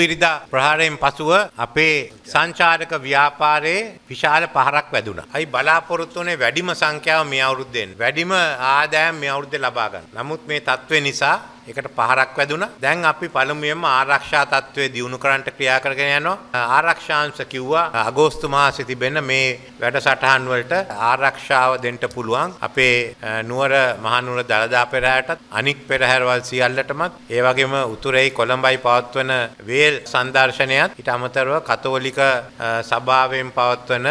ඉරිදා ප්‍රහාරයෙන් පසුව අපේ සංචාරක ව්‍යාපාරයේ විශාල පහරක් වැදුණා. අයි බලාපොරොත්තුනේ වැඩිම සංඛ්‍යාව මේ අවුරුද්දෙන් වැඩිම ආදායම් මේ අවුරුද්දේ ලබා ගන්න. නමුත් මේ තත්ත්වය නිසා ඒකට පහරක් වැදුණා. දැන් අපි පළමුවෙන්ම ආරක්ෂා තත්ත්වය දියුණු කරන්නට ක්‍රියා කරගෙන යනවා. ආරක්ෂාංශ කිව්වා අගෝස්තු මාසෙ තිබෙන මේ වැඩසටහන් වලට ආරක්ෂාව දෙන්න පුළුවන්. අපේ නුවර මහනුවර දළදා පෙරහැරටත් අනික් පෙරහැරවල් සියල්ලටමත් ඒ වගේම උතුරේ කොළඹයි පවත්වන සංදර්ශනයත් ඊට අමතරව කතෝලික සභාවෙන් පවත්වන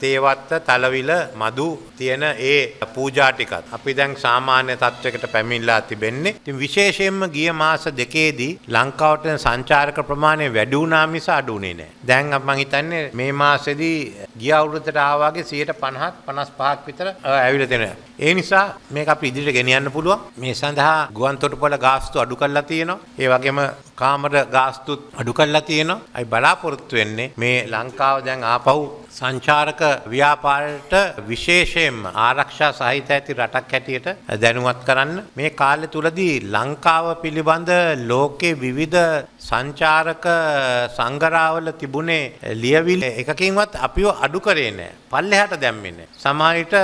තේවත්ත තලවිල මදු තියෙන ඒ පූජා ටිකත් අපි දැන් සාමාන්‍ය තත්වයකට පැමිණලා තිබෙන්නේ. ඉතින් විශේෂයෙන්ම ගිය මාස දෙකේදී ලංකාවට සංචාරක ප්‍රමාණය වැඩි වුණා මිස අඩු වුණේ නැහැ. දැන් මම හිතන්නේ මේ මාසෙදී ගිය අවුරුද්දට ආවාගේ 150ක් 55ක් විතර ඇවිල්ලා තියෙනවා. ඒ නිසා මේක අපි ඉදිරියට ගෙනියන්න පුළුවන්. මේ සඳහා ගුවන්තොටුපළ ගාස්තු අඩු කරලා තියෙනවා. ඒ වගේම කාමර ගාස්තුත් අඩු කරලා තියෙනවා. අයි බලාපොරොත්තු වෙන්නේ මේ ලංකාව දැන් ආපහු සංචාරක ව්‍යාපාරයට විශේෂයෙන්ම ආරක්ෂා සහිත ඇති රටක් හැටියට දැනුවත් කරන්න. මේ කාලය තුලදී ලංකාව පිළිබඳ ලෝකේ විවිධ සංචාරක සංගරාවල තිබුණේ ලියවිලි එකකින්වත් අපිව අඩු කරේ නැහැ. පල්ලෙහාට දැම්මේ නැහැ. සමහර විට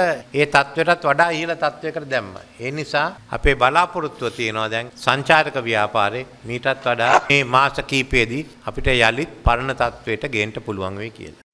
ඒ තත්ත්වයටත් වඩා ඉහළ තත්ත්වයකට දැම්මා. ඒ නිසා අපේ බලාපොරොත්තුව තියෙනවා දැන් සංචාරක ව්‍යාපාරේ මීටත් වඩා මේ මාස කීපයේදී අපිට යලිත් පරණ තත්ත්වයට ගේන්න පුළුවන් වෙයි කියලා.